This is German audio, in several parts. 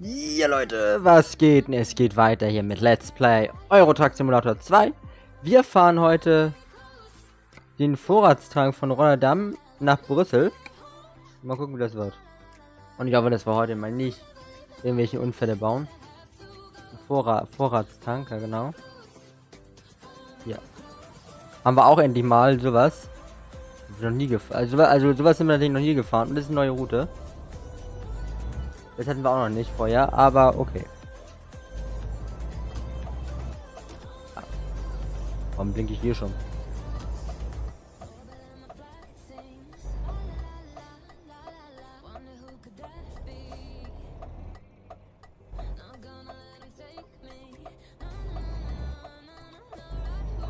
Ja Leute, was geht? Es geht weiter hier mit Let's Play Euro Truck Simulator 2. Wir fahren heute den Vorratstrang von Rotterdam nach Brüssel. Mal gucken, wie das wird. Und ich hoffe, dass wir heute mal nicht irgendwelche Unfälle bauen. Vorratstank, ja genau. Ja. Haben wir auch endlich mal sowas. Noch nie gefahren. Also sowas sind wir natürlich noch nie gefahren. Und das ist eine neue Route. Das hatten wir auch noch nicht vorher, aber okay. Warum blinke ich hier schon?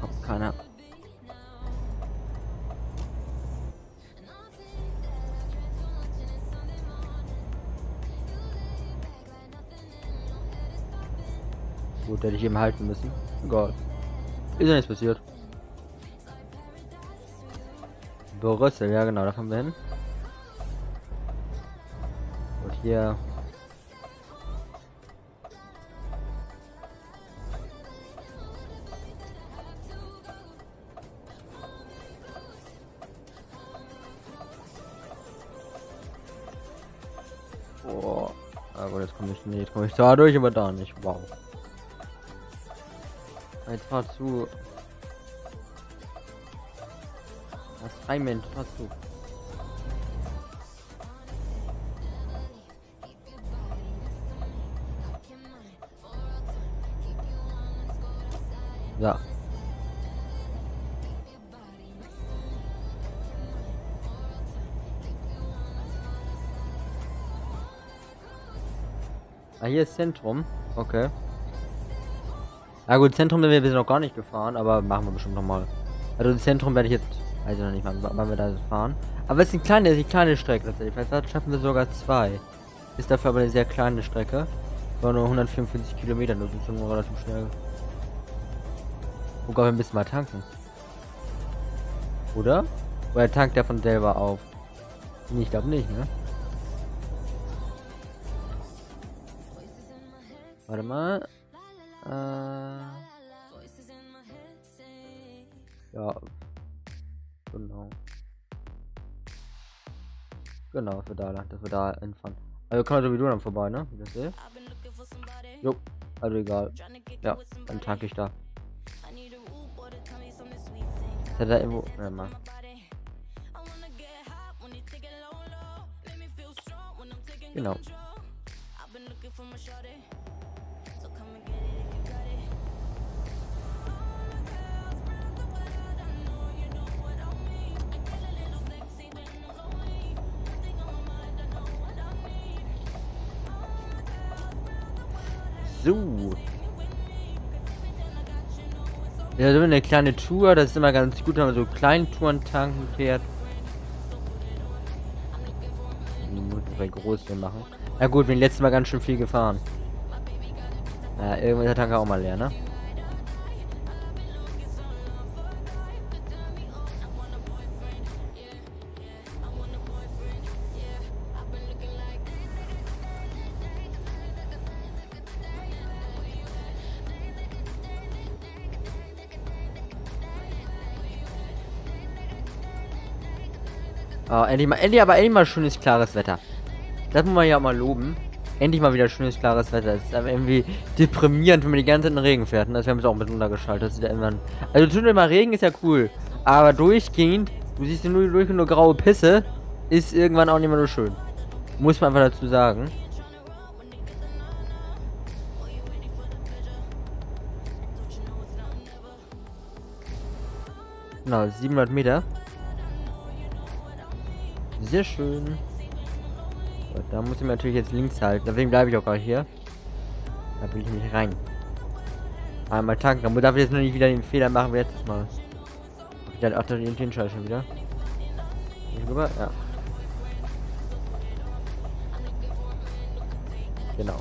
Kommt keiner. Gut, hätte ich eben halten müssen. Egal. Ist ja nichts passiert. Brüssel, ja genau, da kommen wir hin. Und hier. Boah. Aber jetzt komme ich nicht. Jetzt komme ich da durch, aber da nicht. Wow. Jetzt fahr zu. Was rein, Mensch, fahr zu. Ja. Ah, hier ist Zentrum. Okay. Ja gut, Zentrum sind wir noch gar nicht gefahren, aber machen wir bestimmt nochmal. Also das Zentrum werde ich jetzt, also noch nicht mal, wann wir da fahren. Aber es ist eine kleine Strecke tatsächlich. Vielleicht schaffen wir sogar zwei. Ist dafür aber eine sehr kleine Strecke. War nur 144 Kilometer, das ist schon relativ schnell. Wobei wir müssen mal tanken. Oder? Oder tankt der von selber auf? Nee, ich glaube nicht, ne? Warte mal. Ja, genau, dass wir da entfahren. Also können wir sowieso dann vorbei, ne? Wie das ist? Jo, also egal. Ja, dann tank ich da. Ist er da irgendwo? Warte mal. Genau. So. Ja, so eine kleine Tour, das ist immer ganz gut, wenn man so kleinen Touren tanken fährt. Bei großen machen. Na gut, wir haben letztes Mal ganz schön viel gefahren. Ja, irgendwann ist der Tank auch mal leer, ne? Oh, endlich mal schönes, klares Wetter. Das muss man ja auch mal loben. Endlich mal wieder schönes, klares Wetter. Es ist aber irgendwie deprimierend, wenn man die ganze Zeit in den Regen fährt. Und das haben wir auch ein bisschen runtergeschaltet. Also tut mir mal Regen, ist ja cool. Aber durchgehend, du siehst nur graue Pisse, ist irgendwann auch nicht mehr so schön. Muss man einfach dazu sagen. Genau, 700 Meter. Sehr schön. So, da muss ich mir natürlich jetzt links halten. Deswegen bleibe ich auch gerade hier. Da will ich nicht rein. Einmal tanken. Aber darf ich jetzt noch nicht wieder den Fehler machen wie letztes Mal. Ich dachte auch, dass ich den Scheiß schon wieder. Rüber? Ja. Genau.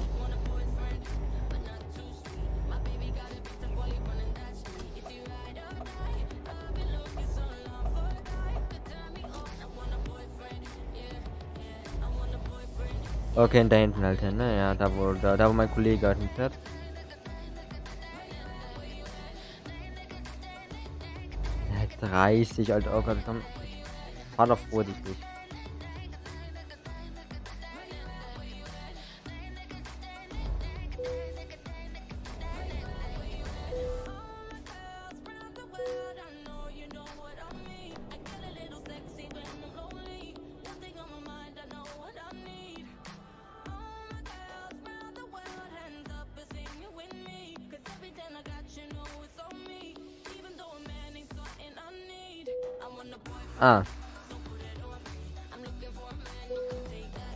Okay, und da hinten halt hin, ne? Ja, da wo mein Kollege halt hinfährt. Ja, 30, Alter, oh Gott, komm. Fahr doch vorsichtig. Ah.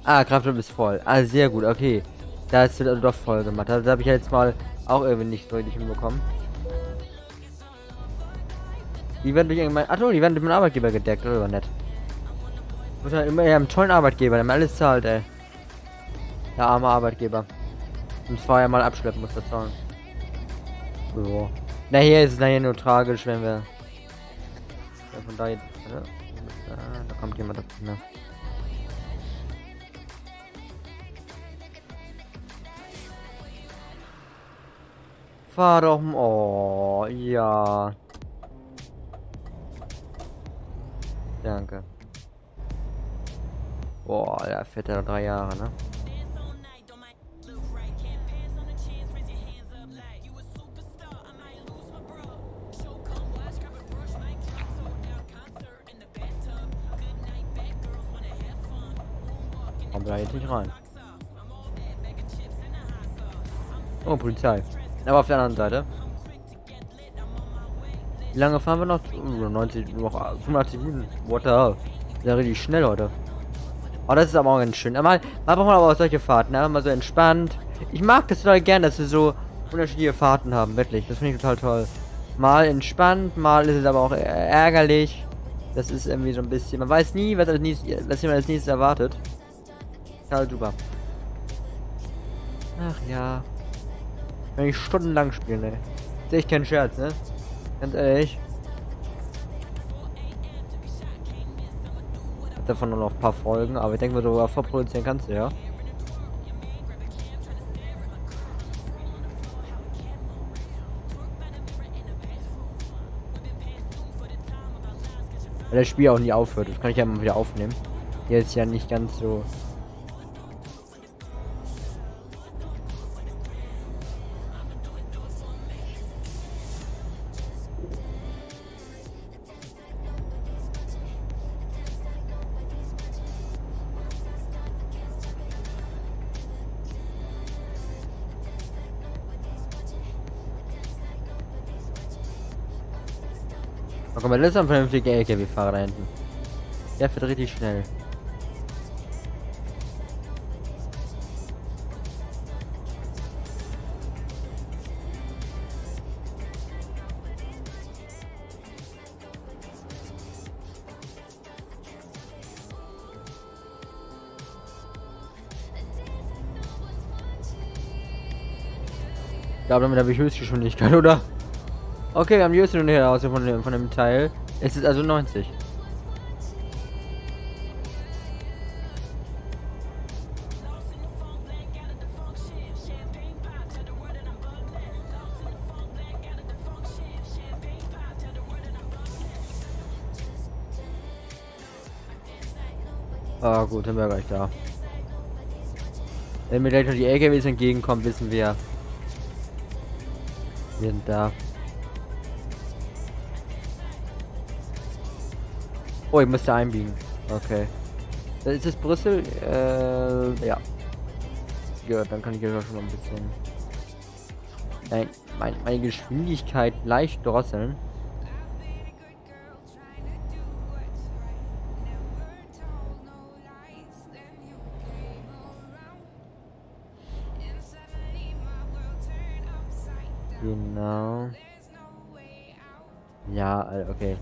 Ah, Kraftstoff ist voll. Ah, sehr gut, okay. Da ist also doch voll gemacht. Also, da habe ich ja jetzt mal auch irgendwie nicht so richtig hinbekommen. Die werden durch irgendwann. Ach so, die werden durch meinen Arbeitgeber gedeckt, oder nett. Ich muss ja immer einen tollen Arbeitgeber, der mir alles zahlt, ey. Der arme Arbeitgeber. Und vorher mal abschleppen muss, das sagen. So. Na, hier ist es nachher nur tragisch, wenn wir. Ja, von da jetzt. Da kommt jemand ab. Ne? Fahr doch. Oh, ja. Danke. Boah, der fährt ja 3 Jahre, ne? Da jetzt nicht rein. Oh, Polizei. Aber auf der anderen Seite. Wie lange fahren wir noch? 90, noch 85 Minuten. What the hell? Sehr richtig schnell heute. Oh, das ist aber auch ganz schön. Mal braucht man aber auch solche Fahrten. Einfach mal so entspannt. Ich mag das total gern, dass wir so unterschiedliche Fahrten haben. Wirklich. Das finde ich total toll. Mal entspannt, mal ist es aber auch ärgerlich. Das ist irgendwie so ein bisschen. Man weiß nie, was jemand als nächstes erwartet. Super. Ach ja. Wenn ich stundenlang spielen, ey. Ist echt kein Scherz, ne? Ganz ehrlich. Hat davon nur noch ein paar Folgen, aber ich denke mal, darüber vorproduzieren kannst du, ja. Weil das Spiel auch nie aufhört, das kann ich ja mal wieder aufnehmen. Hier ist ja nicht ganz so. Guck mal, das ist ein vernünftiger LKW-Fahrer da hinten. Der fährt richtig schnell. Ich glaube, damit habe ich Höchstgeschwindigkeit, oder? Okay, wir haben die höchste heraus von dem Teil. Es ist also 90. Ah gut, dann wäre gleich da. Wenn mir gleich noch die LKWs entgegenkommen, wissen wir. Wir sind da. Oh, ich musste einbiegen. Okay. Ist es Brüssel? Ja. Ja, dann kann ich ja schon mal ein bisschen. Nein, meine Geschwindigkeit leicht drosseln. Genau. Ja, okay.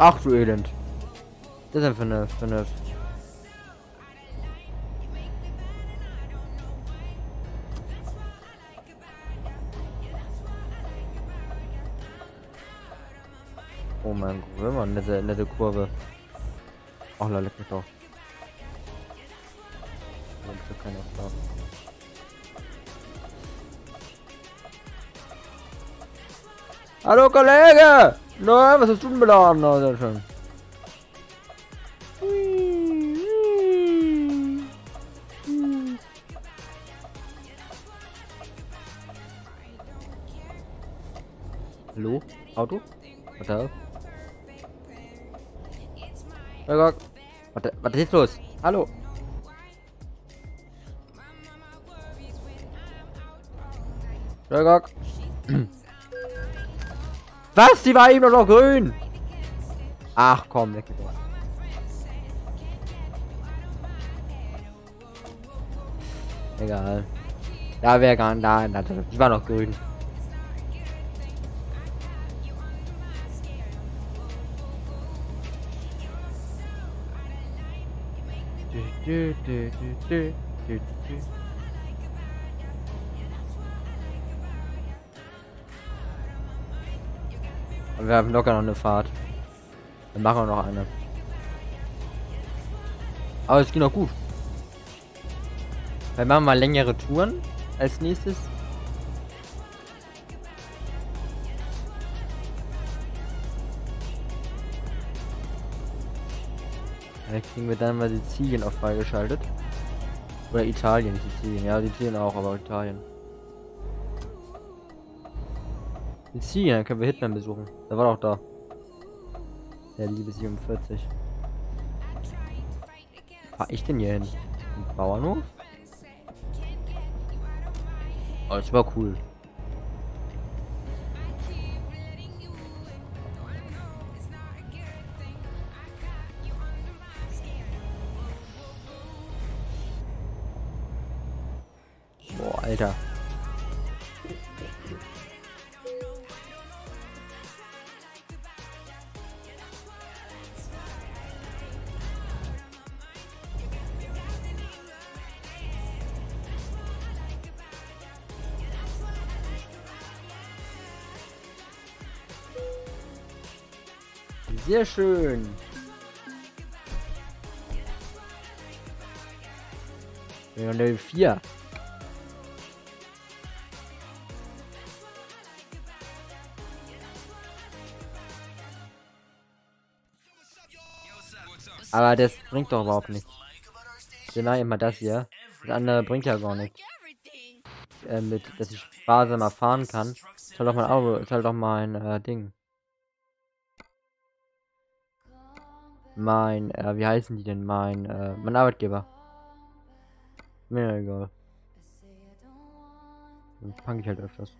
Ach du Elend. Das ist einfach eine Oh mein Gott, immer nette Kurve. Oh, la, leck mich doch. Hallo Kollege! Na, was hast du denn beladen? Na, sehr schön. Hallo? Auto? Warte. Warte, was ist los? Hallo? Was? Die war eben doch noch grün! Ach komm, weg mit dir. Egal. Da wäre gar nicht. Die war noch grün. Wir haben locker noch eine Fahrt. Dann machen wir noch eine. Aber es ging auch gut. Wir machen mal längere Touren als nächstes. Dann kriegen wir dann mal Sizilien auch freigeschaltet. Oder Italien, Sizilien. Ja, Sizilien auch, aber Italien. Sizilien, dann können wir Hitman besuchen. Der war doch da. Der liebe 47. Fahr ich denn hier hin? Ein Bauernhof? Oh, das war cool. Boah, Alter. Sehr schön. Ja, Level 4. Aber das bringt doch überhaupt nichts. Genau, immer das hier. Das andere bringt ja gar nichts. Mit, dass ich sparsam mal fahren kann. Schau doch mein Auto, schau doch mein Ding. Mein, wie heißen die denn? Mein Arbeitgeber. Mir egal. Dann punk ich halt öfters.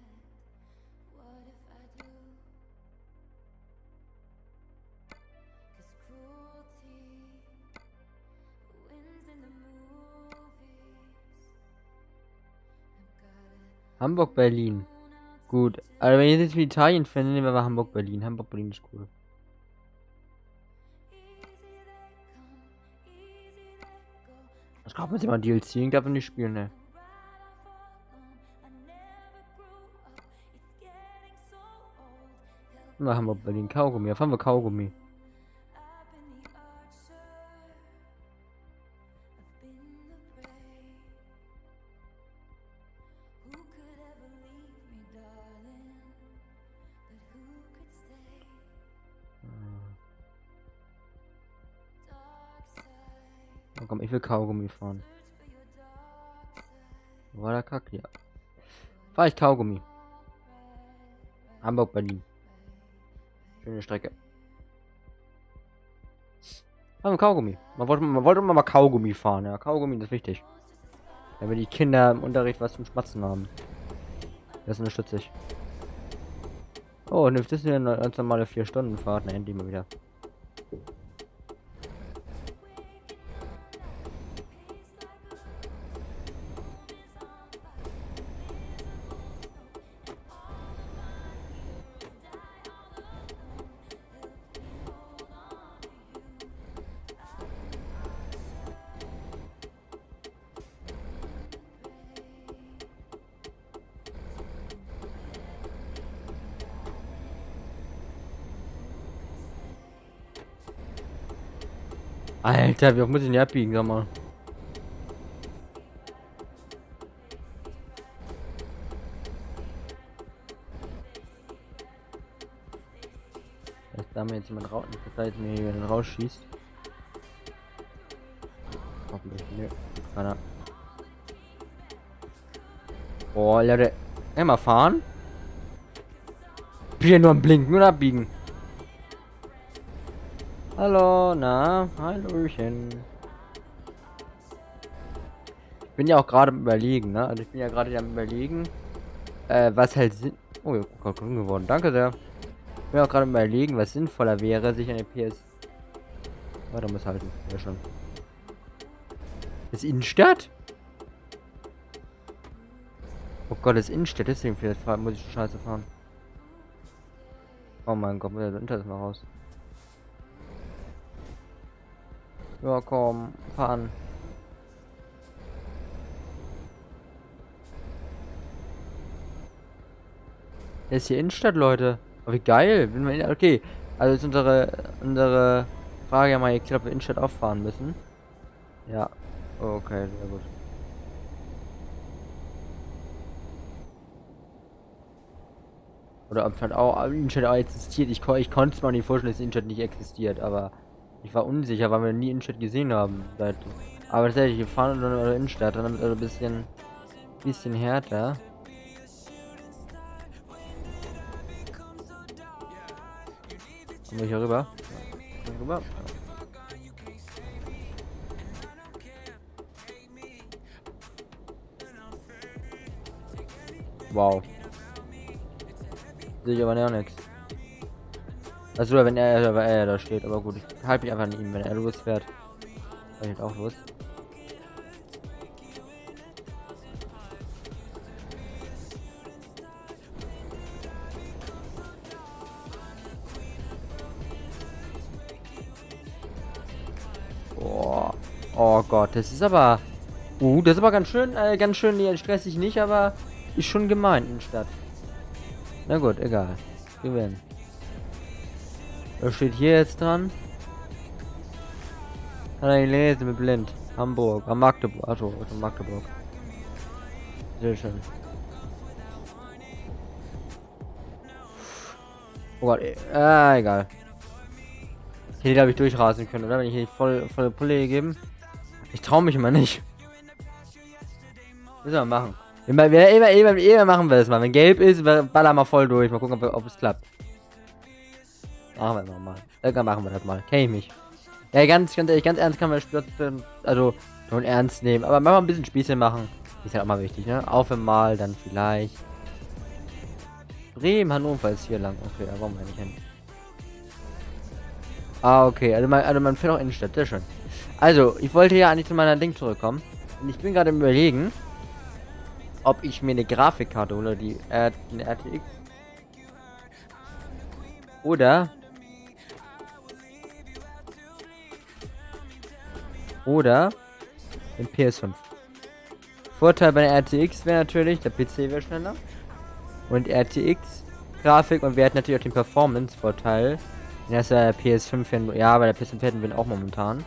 Hamburg Berlin. Gut. Also wenn ich jetzt mit Italien finde, nehmen wir mal Hamburg Berlin. Hamburg Berlin ist cool. Ich glaube, man sieht mal DLC, ich darf nicht spielen, ne? Na, haben wir Berlin Kaugummi. Fahren wir Kaugummi. Komm, ich will Kaugummi fahren. War der Kack, ja. Fahr ich Kaugummi. Hamburg, Berlin. Schöne Strecke. Haben wir Kaugummi. Man wollte immer mal Kaugummi fahren, ja. Kaugummi ist wichtig. Damit die Kinder im Unterricht was zum Schmatzen haben. Das unterstütze ich. Oh, und das ist eine ganz normale 4-Stunden-Fahrt. Na, endlich mal wieder. Alter, wie muss ich denn abbiegen, sag mal. Da mir jetzt jemand raus, jetzt mir jemand rausschießt. Hoffentlich, nö, keiner. Boah, Leute, immer fahren. Bier nur am Blinken und abbiegen. Hallo, na, hallöchen. Ich bin ja auch gerade am Überlegen, ne? Also ich bin ja gerade am Überlegen, was halt Sinn... Oh, ich bin grün geworden, danke sehr. Ich bin auch gerade überlegen, was sinnvoller wäre, sich eine PS... Warte, muss halten. Ja, schon. Das Innenstadt? Oh Gott, das Innenstadt, deswegen vielleicht muss ich Scheiße fahren. Oh mein Gott, muss ja das Internet mal raus. Ja, komm, fahren. Das ist hier Innenstadt, Leute. Wie geil, okay, also ist unsere Frage ja mal, ich glaube, wir Innenstadt auffahren müssen. Ja, okay, sehr gut. Oder ob halt auch Innenstadt auch existiert, ich konnte es mir nicht vorstellen, dass Innenstadt nicht existiert, aber ich war unsicher, weil wir nie Innenstadt gesehen haben. Aber tatsächlich, wir fahren in der Innenstadt, dann wird es ein bisschen härter. Komm ich hier rüber? Hier rüber? Wow. Sehe ich aber noch nichts. Also wenn er da steht, aber gut, ich halte mich einfach an ihm, wenn er losfährt. Dann geht auch los. Oh Gott, das ist aber... das ist aber ganz schön, nee, stressig nicht, aber ist schon gemein in der Stadt. Na gut, egal. Wir werden. Was steht hier jetzt dran? Kann ich lesen, mit blind. Hamburg, am Magdeburg, also Magdeburg. Sehr schön. Oh Gott, egal. Hier glaube ich durchrasen können, oder? Wenn ich hier volle Pulle geben. Ich traue mich immer nicht. Müssen wir machen. Immer machen wir das mal. Wenn gelb ist, ballern wir voll durch. Mal gucken, ob es klappt. Machen wir das mal. Irgendwann machen wir das mal. Kenn ich mich. Ja, ganz ernst kann man das Spiel, also schon ernst nehmen. Aber mal ein bisschen Spießchen machen. Ist halt auch mal wichtig, ne? Auf einmal, dann vielleicht. Bremen, Hannover ist hier lang. Okay, da wollen wir nicht hin. Ah, okay. Also man fährt auch Innenstadt. Sehr schön. Also, ich wollte ja eigentlich zu meiner Ding zurückkommen. Und ich bin gerade im Überlegen, ob ich mir eine Grafikkarte hole, eine RTX. Oder ein PS5. Vorteil bei der RTX wäre natürlich, der PC wäre schneller. Und RTX-Grafik, und wir hätten natürlich auch den Performance-Vorteil. Das ist ja der PS5, ja, bei der PS5 hätten wir auch momentan.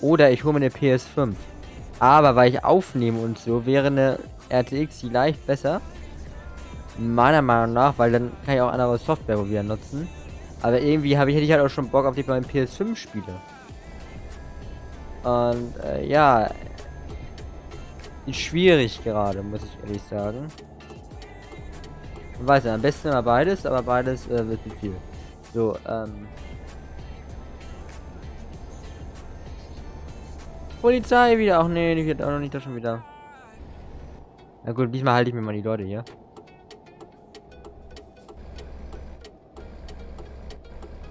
Oder ich hole mir eine PS5. Aber weil ich aufnehme und so, wäre eine RTX vielleicht besser. Meiner Meinung nach, weil dann kann ich auch andere Software probieren nutzen. Aber irgendwie hätte ich halt auch schon Bock auf die beiden PS5-Spiele. Und ja. Ist schwierig gerade, muss ich ehrlich sagen. Ich weiß ja, am besten immer beides, aber beides wird nicht viel. So, Polizei wieder. Ach nee, die wird auch noch nicht da schon wieder. Na gut, diesmal halte ich mir mal die Leute hier.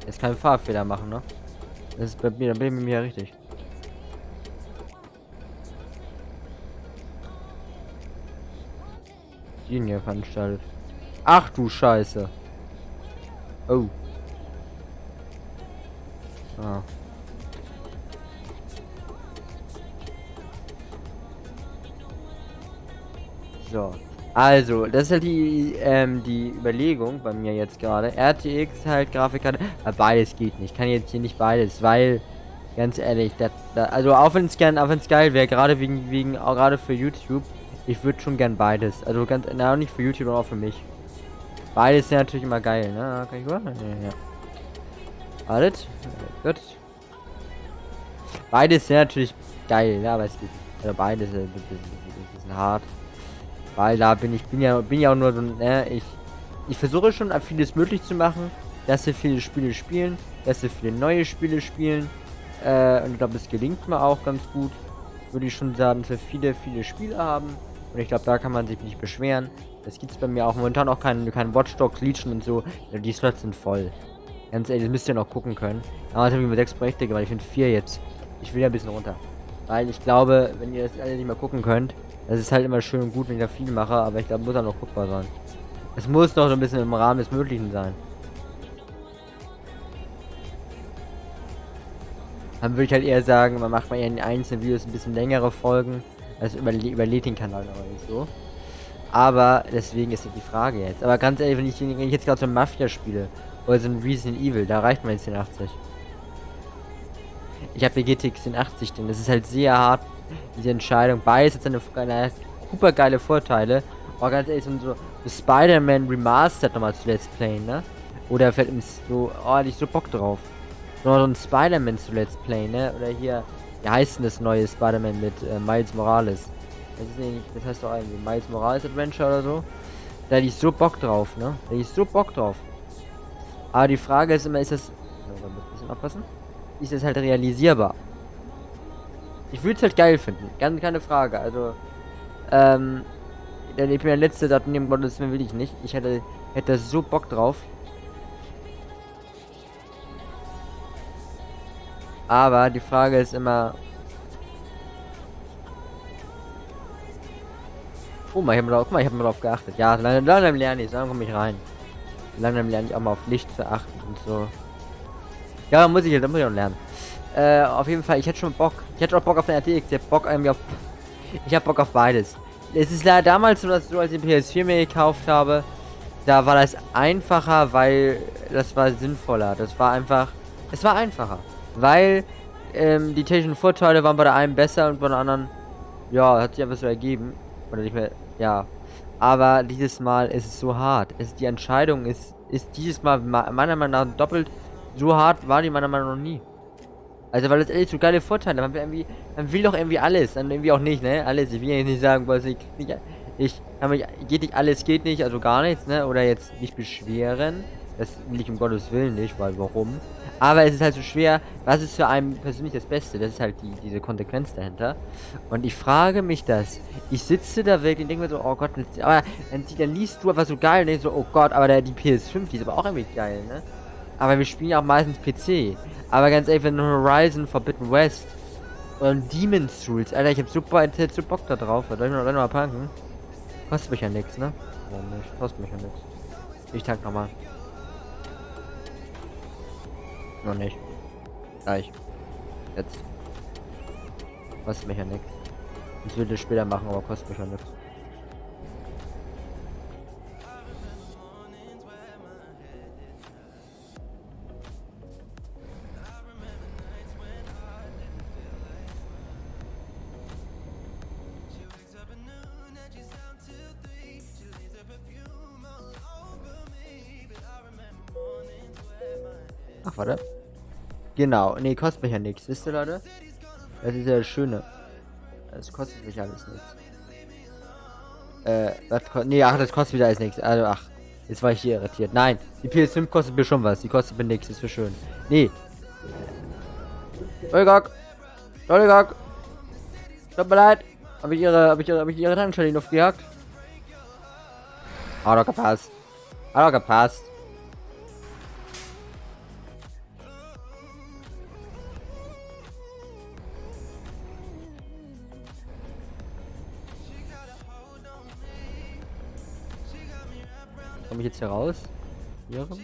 Jetzt keinen Fahrfehler machen, ne? Das ist bei mir, da bin ich mit mir richtig. Die hier veranstaltet. Ach du Scheiße. Oh. Ah. So. Also, das ist halt die Überlegung bei mir jetzt gerade. RTX halt Grafikkarte. Aber beides geht nicht. Ich kann jetzt hier nicht beides, weil Ganz ehrlich, also auch wenn es geil wäre, gerade auch gerade für YouTube, ich würde schon gern beides. Also ganz, na, nicht für YouTube, aber auch für mich. Beides sind natürlich immer geil, ne? Kann ich gucken? Ja. Wartet. Gut. Beides sind natürlich geil, ja, aber es gibt, also beides ist ein bisschen hart. Weil da bin ja auch nur so, ne, ich versuche schon vieles möglich zu machen, dass wir viele Spiele spielen, dass wir viele neue Spiele spielen. Und ich glaube, es gelingt mir auch ganz gut, würde ich schon sagen, für viele Spiele haben. Und ich glaube, da kann man sich nicht beschweren. Das gibt es bei mir auch momentan auch kein Watchdogs Legion und so. Die Slots sind voll. Ganz ehrlich, das müsst ihr noch gucken können. Aber jetzt habe ich mit 6 Projekte gemacht, ich finde 4 jetzt. Ich will ja ein bisschen runter. Weil ich glaube, wenn ihr das alle nicht mehr gucken könnt, das ist halt immer schön und gut, wenn ich da viel mache, aber ich glaube, muss auch noch guckbar sein. Es muss noch so ein bisschen im Rahmen des Möglichen sein. Dann würde ich halt eher sagen, man macht mal eher in einzelnen Videos ein bisschen längere Folgen, als überlädt den Kanal aber nicht so. Aber deswegen ist ja die Frage jetzt. Aber ganz ehrlich, wenn ich jetzt gerade so ein Mafia spiele oder so ein Resident Evil, da reicht mein 1080. Ich habe hier GTX 1080, denn das ist halt sehr hart, diese Entscheidung. Beides hat seine super geile Vorteile. Aber ganz ehrlich, so Spider-Man Remastered nochmal zu Let's Play, ne? Oder fällt mir so, oh, hätte ich so Bock drauf. Noch so ein Spider-Man zu Let's Play, ne? Oder hier, wie heißt denn das neue Spider-Man mit Miles Morales? Das ist nicht, das heißt doch irgendwie Miles Morales Adventure oder so. Da hätte ich so Bock drauf, ne? Da hätte ich so Bock drauf. Aber die Frage ist immer, ist das... Da muss ich ein bisschen aufpassen. Ist das halt realisierbar? Ich würde es halt geil finden, ganz keine Frage. Also, ich bin der letzte, der neben Gott, das will ich nicht. Ich hätte so Bock drauf. Aber die Frage ist immer... Oh, ich hab mal drauf geachtet. Ja, langsam lerne ich, so komme ich rein. Langsam lerne ich auch mal auf Licht zu achten und so. Ja, muss ich auch lernen. Auf jeden Fall, ich hätte schon Bock. Ich hätte auch Bock auf eine RTX, ich hab Bock irgendwie auf... Ich hab Bock auf beides. Es ist leider damals so, dass als ich die PS4 mir gekauft habe, da war das einfacher, weil das war sinnvoller. Das war einfach... Es war einfacher. Weil die technischen Vorteile waren bei der einen besser und bei der anderen, ja, hat sich einfach so ergeben. Oder nicht mehr, ja. Aber dieses Mal ist es so hart. Die Entscheidung ist dieses Mal meiner Meinung nach doppelt so hart, war die meiner Meinung nach noch nie. Also, weil das ehrlich so geile Vorteile, man will doch irgendwie alles, dann irgendwie auch nicht, ne? Alles, ich will ja nicht sagen, was alles geht nicht, also gar nichts, ne? Oder jetzt nicht beschweren. Das will ich um Gottes Willen nicht, weil warum? Aber es ist halt so schwer, was ist für einen persönlich das Beste? Das ist halt diese Konsequenz dahinter. Und ich frage mich das. Ich sitze da wirklich und denke mir so, oh Gott, aber dann liest du einfach so geil und denkst so, oh Gott, aber die PS5, die ist aber auch irgendwie geil, ne? Aber wir spielen auch meistens PC. Aber ganz ehrlich, wenn Horizon Forbidden West und Demon's Souls, Alter, ich hab so Bock da drauf. Soll ich mir noch mal tanken? Kostet mich ja nichts, ne? Warum nicht? Kostet mich ja nichts. Ich tank nochmal. Noch nicht. Gleich. Jetzt. Kostet mich ja nichts. Ich würde es später machen, aber kostet mich ja nichts. Ach, warte. Genau, nee, kostet mich ja nichts, wisst ihr, Leute? Das ist ja das Schöne. Es kostet mich alles nichts. Nee, ach, das kostet wieder alles nichts. Also, ach, jetzt war ich hier irritiert. Nein, die PS5 kostet mir schon was. Die kostet mir nichts, ist so schön. Nee. Entschuldigung. Tut mir leid. Hab ich ihre Tankstelle in die Luft gejagt? Hat doch gepasst. Komme ich jetzt hier raus? Hier rum?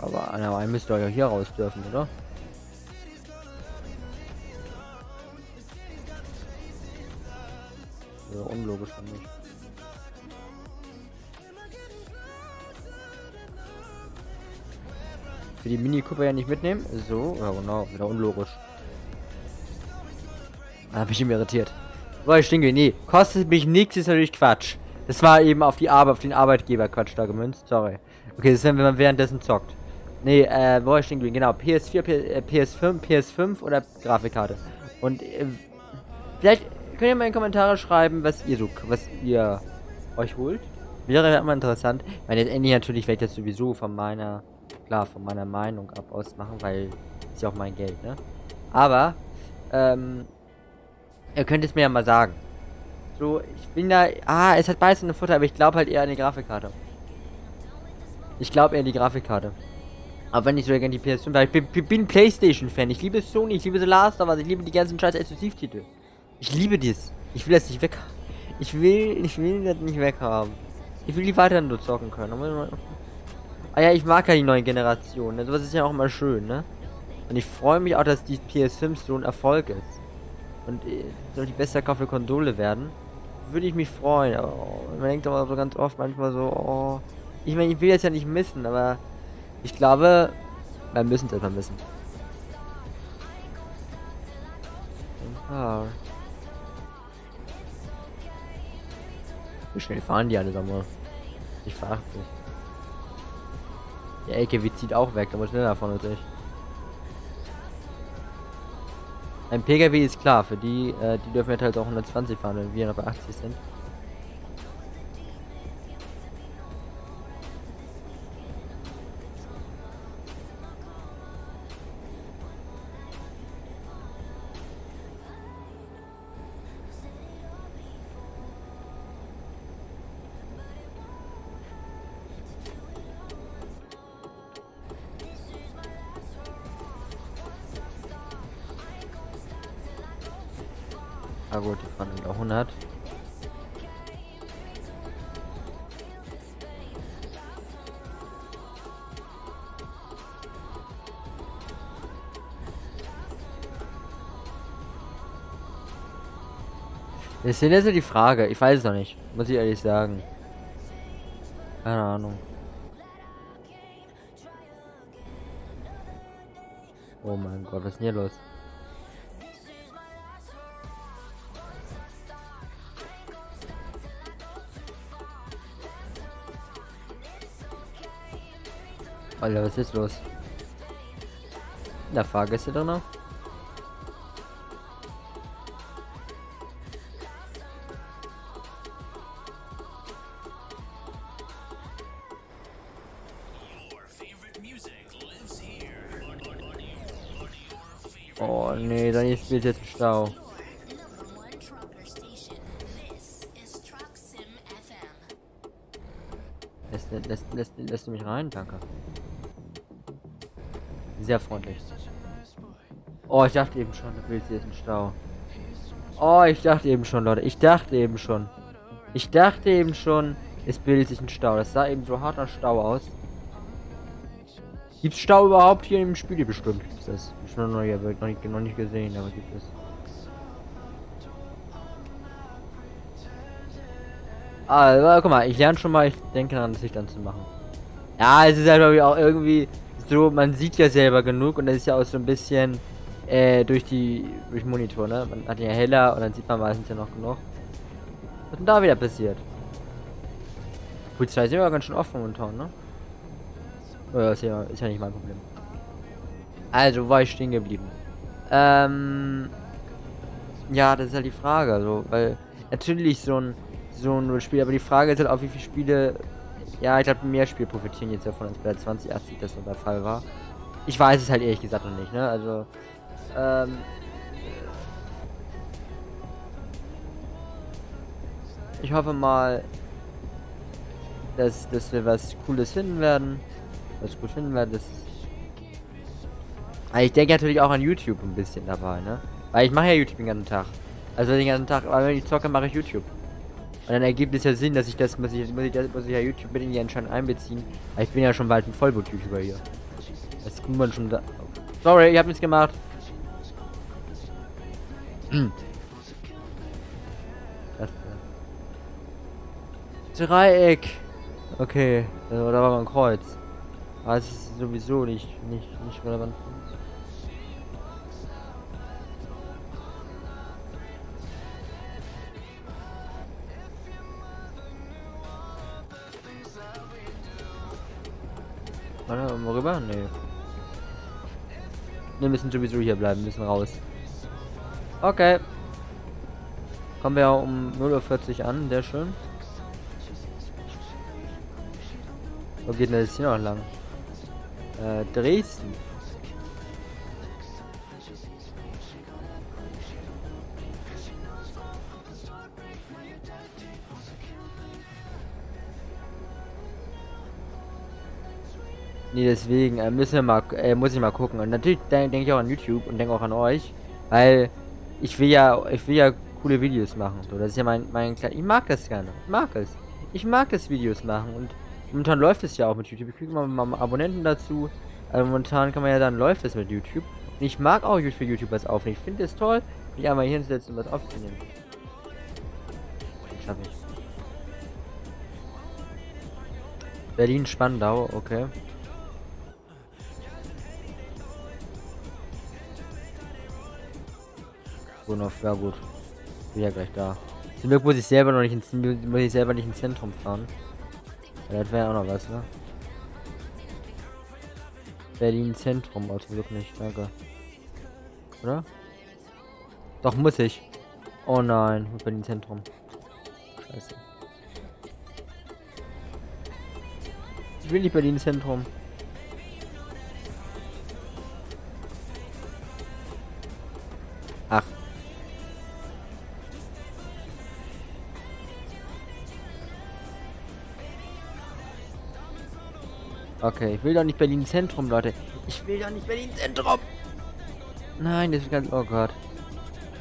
Aber ein müsst ihr ja hier raus dürfen, oder? So, unlogisch für mich. Für die Mini Cooper ja nicht mitnehmen. So, ja genau, wieder unlogisch. Da hab ich ihn irritiert. So, ich stinke, nee. Kostet mich nichts, ist natürlich Quatsch. Das war eben auf die Arbeit, auf den Arbeitgeber Quatsch da gemünzt, sorry. Okay, das ist, wenn man währenddessen zockt. Nee, wo ich denke, genau, PS4, PS5 oder Grafikkarte. Und vielleicht könnt ihr mal in die Kommentare schreiben, was ihr euch holt. Wäre ja immer interessant. Ich meine, jetzt endlich natürlich werde ich das sowieso von meiner Meinung ab ausmachen, weil ist ja auch mein Geld, ne? Aber ihr könnt es mir ja mal sagen. So, ich bin da. Ah, es hat beides einen Vorteil, aber ich glaube halt eher an die Grafikkarte. Ich glaube eher an die Grafikkarte. Aber wenn ich so gerne die PS5, weil ich bin PlayStation-Fan. Ich liebe Sony, ich liebe The Last of Us, ich liebe die ganzen scheiß Exklusivtitel. Ich liebe dies. Ich will das nicht weg. Ich will das nicht weghaben. Ich will die weiterhin nur zocken können. Ah ja, ich mag ja die neuen Generationen. Also was ist ja auch mal schön, ne? Und ich freue mich auch, dass die PS5 so ein Erfolg ist. Und soll die beste Kauf für Konsole werden, würde ich mich freuen. Aber man denkt aber so ganz oft manchmal so, oh. Ich meine, ich will das ja nicht missen, aber. Ich glaube, wir müssen es einfach wissen. Wie schnell fahren die alle, sag mal. Ich verachte mich. Der LKW zieht auch weg, aber schneller davon natürlich. Ein PKW ist klar, für die, die dürfen jetzt halt auch 120 fahren, wenn wir noch bei 80 sind. Ah gut, die fahren wieder 100. Das ist jetzt so die Frage. Ich weiß es noch nicht. Muss ich ehrlich sagen. Keine Ahnung. Oh mein Gott, was ist denn hier los? Alter, was ist los? Da Fahrgäste doch noch. Oh nee, dann spielt jetzt ein Stau. Lässt du mich rein? Danke. Sehr freundlich. Oh, ich dachte eben schon, du willst jetzt einen Stau. Oh, ich dachte eben schon, Leute. Ich dachte eben schon, es bildet sich ein Stau. Das sah eben so harter Stau aus. Gibt's Stau überhaupt hier im Spiel? Bestimmt gibt's das. Ich habe noch nicht gesehen, aber gibt es. Aber guck mal, ich lerne schon mal, ich denke daran, das Licht anzumachen. Ja, es ist halt auch irgendwie. So, man sieht ja selber genug und das ist ja auch so ein bisschen durch Monitor, ne? Man hat ja heller und dann sieht man meistens ja noch genug. Was denn da wieder passiert? Gut, zwei sind aber ganz schön offen und ne? Oh, ja, ist ja nicht mein Problem. Also, war ich stehen geblieben? Ja, das ist halt die Frage, also, weil natürlich so ein Spiel, aber die Frage ist halt auch, wie viele Spiele. Ja, ich glaube, mehr Spiele profitieren jetzt davon, als bei der 2080 das so der Fall war. Ich weiß es halt ehrlich gesagt noch nicht, ne? Also, ich hoffe mal, dass wir was Cooles finden werden. Also ich denke natürlich auch an YouTube ein bisschen dabei, ne? Weil ich mache ja YouTube den ganzen Tag. Also den ganzen Tag, aber wenn ich zocke, mache ich YouTube. Und dann ergibt es ja Sinn, dass ich das, muss ich ja YouTube mit in die Entscheidung einbeziehen. Aber ich bin ja schon bald ein Vollblut-YouTuber hier. Das kann man schon da. Sorry, ich hab nichts gemacht. Das, Dreieck. Okay, da war mal ein Kreuz. Aber es ist sowieso nicht relevant für uns. Warte, mal rüber? Nee. Wir müssen sowieso hier bleiben, müssen raus. Okay. Kommen wir um 0:40 Uhr an, sehr schön. Wo geht denn das hier noch lang? Dresden. Nee, deswegen müssen wir mal, muss ich mal gucken. Und natürlich denke ich auch an YouTube und denke auch an euch, weil ich will ja coole Videos machen. So, das ist ja mein kleiner. Ich mag das gerne. Ich mag es Videos machen, und momentan läuft es ja auch mit YouTube. Ich kriege mal Abonnenten dazu. Also momentan kann man ja sagen, läuft es mit YouTube. Und ich mag auch für YouTube was aufnehmen. Ich finde es toll, mich einmal hier hinzusetzen und was aufzunehmen. Das schaffe ich. Berlin Spandau, okay. Ja gut. Bin ja gleich da. Zum Glück muss ich selber noch nicht ins Zentrum fahren. Ja, das wäre auch noch was, ne? Berlin Zentrum, also wirklich nicht, danke. Oder? Doch, muss ich. Oh nein, Berlin Zentrum. Scheiße. Ich will nicht Berlin Zentrum. Ach. Okay, ich will doch nicht Berlin Zentrum, Leute. Ich will doch nicht Berlin Zentrum. Nein, das ist ganz... Oh Gott.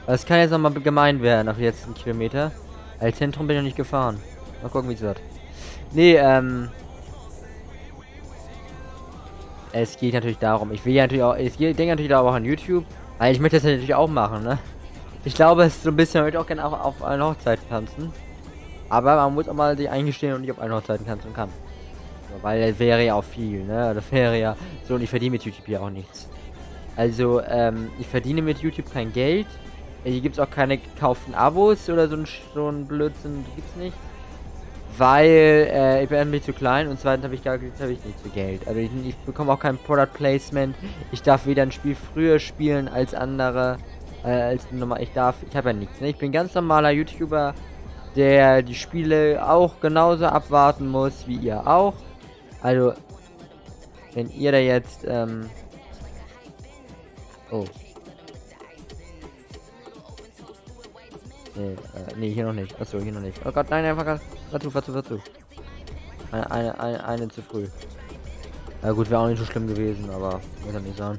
Das kann jetzt nochmal gemein werden, auf jetzt einen Kilometer. Als Zentrum bin ich noch nicht gefahren. Mal gucken, wie es wird. Nee, es geht natürlich darum. Ich will ja natürlich auch... Ich denke natürlich auch an YouTube. Weil ich möchte das natürlich auch machen, ne? Ich glaube, es ist so ein bisschen... Man möchte auch gerne auf eine Hochzeit tanzen. Aber man muss auch mal sich eingestehen und nicht auf eine Hochzeit tanzen kann. Weil das wäre ja auch viel, ne? Das wäre ja so, und ich verdiene mit YouTube ja auch nichts. Also, ich verdiene mit YouTube kein Geld. Hier gibt es auch keine gekauften Abos oder so ein Blödsinn, gibt's nicht. Weil, ich bin nämlich zu klein, und zweitens habe ich nicht so Geld. Also, ich bekomme auch kein Product Placement. Ich darf weder ein Spiel früher spielen als andere, ich habe ja nichts, ne? Ich bin ein ganz normaler YouTuber, der die Spiele auch genauso abwarten muss, wie ihr auch. Also, wenn ihr da jetzt, oh. Nee, hier noch nicht. Achso, hier noch nicht. Oh Gott, nein, einfach dazu. Eine zu früh. Na gut, wäre auch nicht so schlimm gewesen, aber muss ja nicht sein.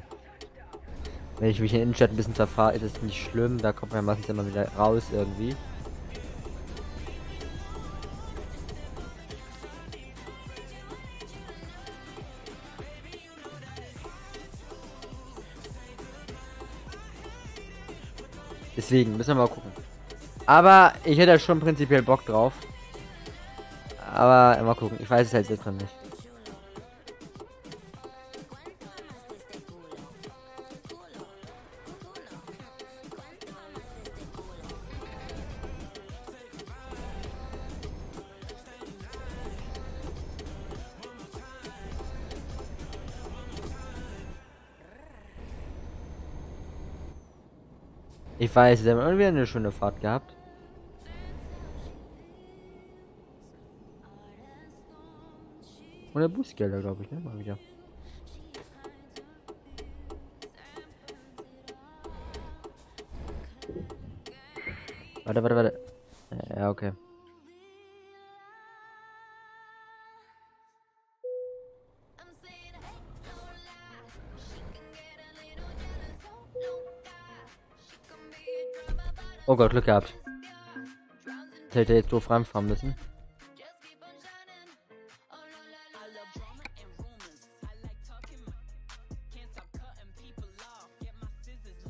Wenn ich mich in der Innenstadt ein bisschen zerfahre, ist es nicht schlimm. Da kommt man ja meistens immer wieder raus irgendwie. Deswegen müssen wir mal gucken. Aber ich hätte schon prinzipiell Bock drauf. Aber mal gucken. Ich weiß es halt jetzt noch nicht. Ich weiß, wir haben wieder eine schöne Fahrt gehabt. Oder Bußgelder, glaube ich, ne? Mal wieder. Warte. Ja, okay. Oh Gott, Glück gehabt. Ich hätte jetzt doof reinfahren müssen.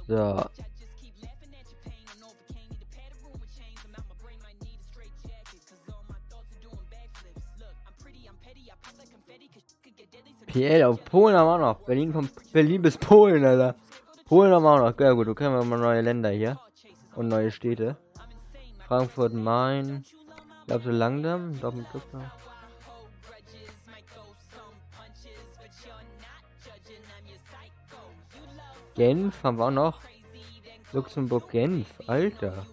So. PL auf Polen haben wir auch noch. Berlin von Berlin bis Polen, Alter. Polen haben wir auch noch. Ja gut, okay, wir haben mal neue Länder hier. Und neue Städte. Frankfurt am Main. Ich glaube so langsam. Genf haben wir auch noch. Luxemburg, Genf. Alter.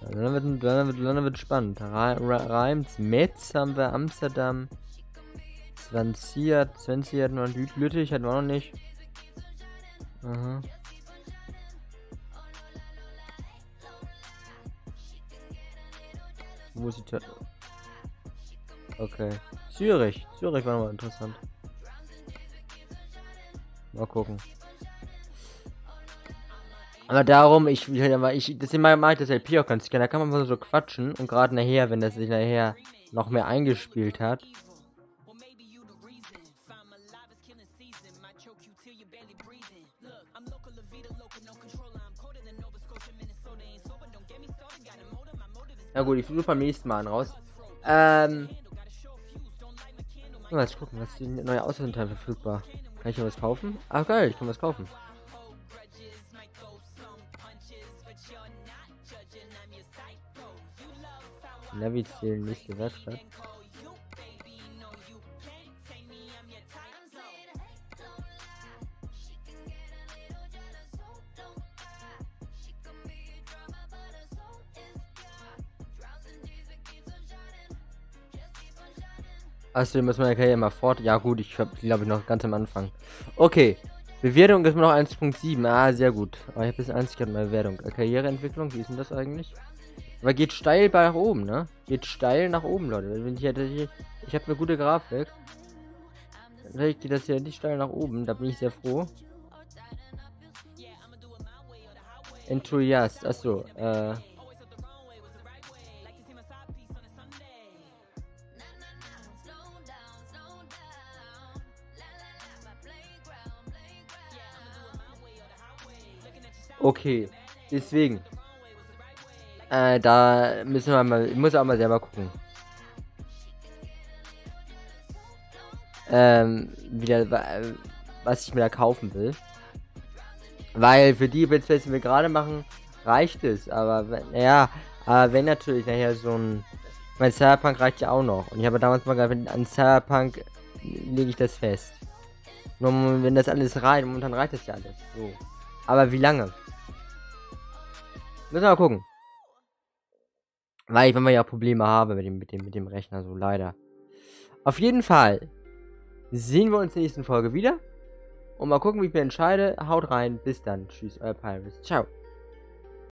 Dann wird spannend. Reims, Metz haben wir, Amsterdam, Svenciat und Lüttich hatten wir auch noch nicht. Aha. Wo ist die Tür? Okay. Zürich war nochmal interessant. Mal gucken. Aber darum, deswegen mache ich das LP auch ganz gerne. Da kann man so quatschen und gerade nachher, wenn das sich nachher noch mehr eingespielt hat. Na gut, ich versuche beim nächsten Mal einen raus. Mal gucken, was ist die neue Auswahl verfügbar? Kann ich noch was kaufen? Ach geil, ich kann was kaufen. Navi-Ziel nicht gesagt hat. Achso, den müssen wir ja mal fort. Ja gut, ich habe glaube ich noch ganz am Anfang. Okay, Bewertung ist noch 1.7. Ah, sehr gut. Aber ich habe bis 1 gerade mal Bewertung. Karriereentwicklung, wie ist denn das eigentlich? Aber geht steil nach oben, ne? Geht steil nach oben, Leute. Ich habe eine gute Grafik. Vielleicht geht das hier nicht steil nach oben. Da bin ich sehr froh. Enthusiast. Achso. Okay. Deswegen. Da müssen wir mal, ich muss auch mal selber gucken. Was ich mir da kaufen will. Weil für die Bits, die wir gerade machen, reicht es. Aber wenn, naja, wenn natürlich nachher so ein, mein Cyberpunk reicht ja auch noch. Und ich habe damals mal gesagt, an Cyberpunk lege ich das fest. Nur wenn das alles reicht, momentan reicht das ja alles. So. Aber wie lange? Müssen wir mal gucken. Weil ich immer ja Probleme habe mit dem Rechner, so leider. Auf jeden Fall sehen wir uns in der nächsten Folge wieder. Und mal gucken, wie ich mich entscheide. Haut rein, bis dann. Tschüss, euer Pirates. Ciao.